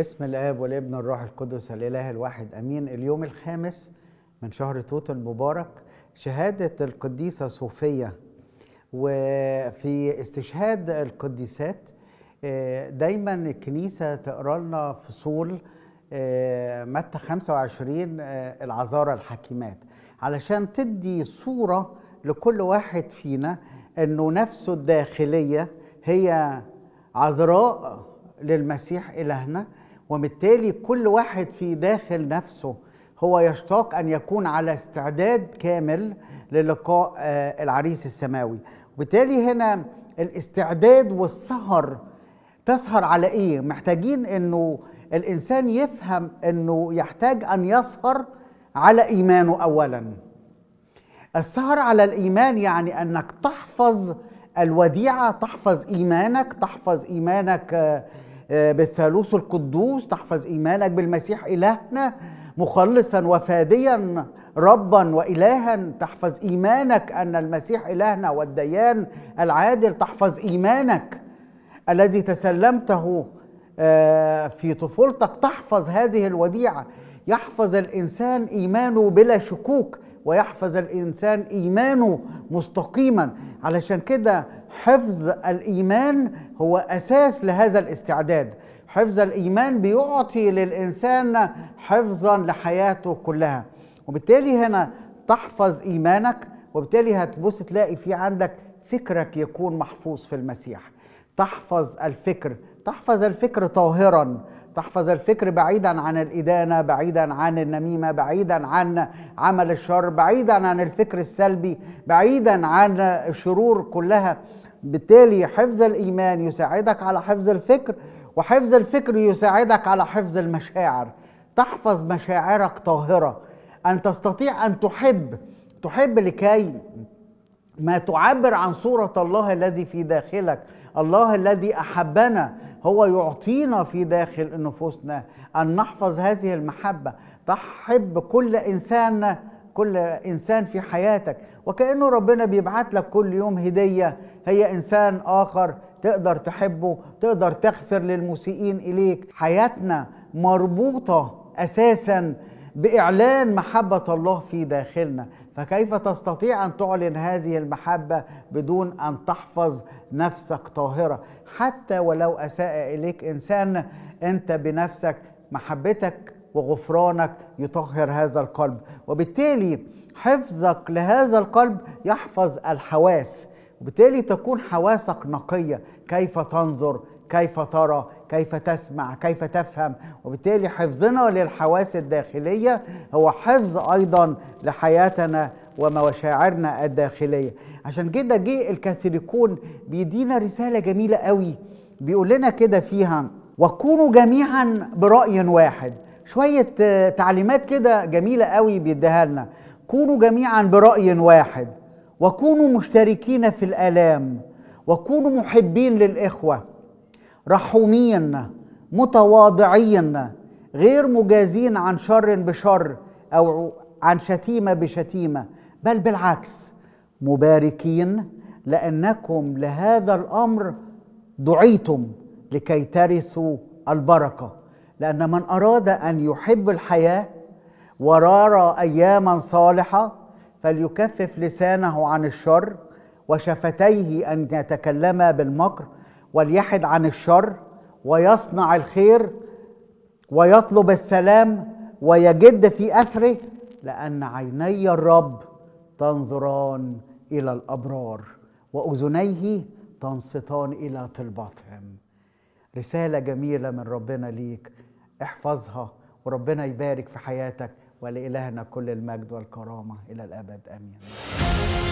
بسم الآب والابن والروح القدس الإله الواحد أمين. اليوم الخامس من شهر توت المبارك شهادة القديسة صوفية. وفي استشهاد القديسات دايما الكنيسة تقرأ لنا فصول متى 25 العذارى الحكيمات علشان تدي صورة لكل واحد فينا أنه نفسه الداخلية هي عذراء للمسيح إلهنا، وبالتالي كل واحد في داخل نفسه هو يشتاق أن يكون على استعداد كامل للقاء العريس السماوي. وبالتالي هنا الاستعداد والسهر تسهر على إيه؟ محتاجين أنه الإنسان يفهم أنه يحتاج أن يسهر على إيمانه أولا. السهر على الإيمان يعني أنك تحفظ الوديعة، تحفظ إيمانك، تحفظ إيمانك بالثالوث القدوس، تحفظ إيمانك بالمسيح إلهنا مخلصا وفاديا ربا وإلها، تحفظ إيمانك أن المسيح إلهنا والديان العادل، تحفظ إيمانك الذي تسلمته في طفولتك، تحفظ هذه الوديعة. يحفظ الإنسان إيمانه بلا شكوك، ويحفظ الإنسان إيمانه مستقيما. علشان كده حفظ الإيمان هو أساس لهذا الاستعداد. حفظ الإيمان بيعطي للإنسان حفظا لحياته كلها، وبالتالي هنا تحفظ إيمانك، وبالتالي هتبص تلاقي في عندك فكرك يكون محفوظ في المسيح. تحفظ الفكر، تحفظ الفكر طاهرا، تحفظ الفكر بعيدا عن الإدانة، بعيدا عن النميمة، بعيدا عن عمل الشر، بعيدا عن الفكر السلبي، بعيدا عن الشرور كلها. بالتالي حفظ الإيمان يساعدك على حفظ الفكر، وحفظ الفكر يساعدك على حفظ المشاعر. تحفظ مشاعرك طاهرة، أن تستطيع أن تحب لكي ما تعبر عن صورة الله الذي في داخلك. الله الذي أحبنا هو يعطينا في داخل نفوسنا أن نحفظ هذه المحبة. تحب كل إنسان في حياتك، وكأنه ربنا بيبعت لك كل يوم هدية هي إنسان آخر تقدر تحبه، تقدر تغفر للمسيئين إليك. حياتنا مربوطة أساساً بإعلان محبة الله في داخلنا، فكيف تستطيع أن تعلن هذه المحبة بدون أن تحفظ نفسك طاهرة؟ حتى ولو أساء إليك إنسان، أنت بنفسك محبتك وغفرانك يطهر هذا القلب، وبالتالي حفظك لهذا القلب يحفظ الحواس، وبالتالي تكون حواسك نقية. كيف تنظر؟ كيف ترى؟ كيف تسمع؟ كيف تفهم؟ وبالتالي حفظنا للحواس الداخلية هو حفظ أيضا لحياتنا ومشاعرنا الداخلية. عشان كده جه الكاثوليكون بيدينا رسالة جميلة قوي، بيقول لنا كده فيها: وكونوا جميعا برأي واحد. شوية تعليمات كده جميلة قوي بيديها لنا. كونوا جميعا برأي واحد، وكونوا مشتركين في الآلام، وكونوا محبين للإخوة، رحومين، متواضعين، غير مجازين عن شر بشر أو عن شتيمة بشتيمة، بل بالعكس مباركين، لأنكم لهذا الأمر دعيتم لكي ترثوا البركة. لأن من أراد أن يحب الحياة ورار أياما صالحة فليكفف لسانه عن الشر، وشفتيه أن يتكلما بالمكر، وليحد عن الشر ويصنع الخير ويطلب السلام ويجد في أثره، لأن عيني الرب تنظران إلى الأبرار وأذنيه تنصتان إلى طلباتهم. رسالة جميلة من ربنا ليك، احفظها وربنا يبارك في حياتك. ولإلهنا كل المجد والكرامة إلى الأبد، آمين.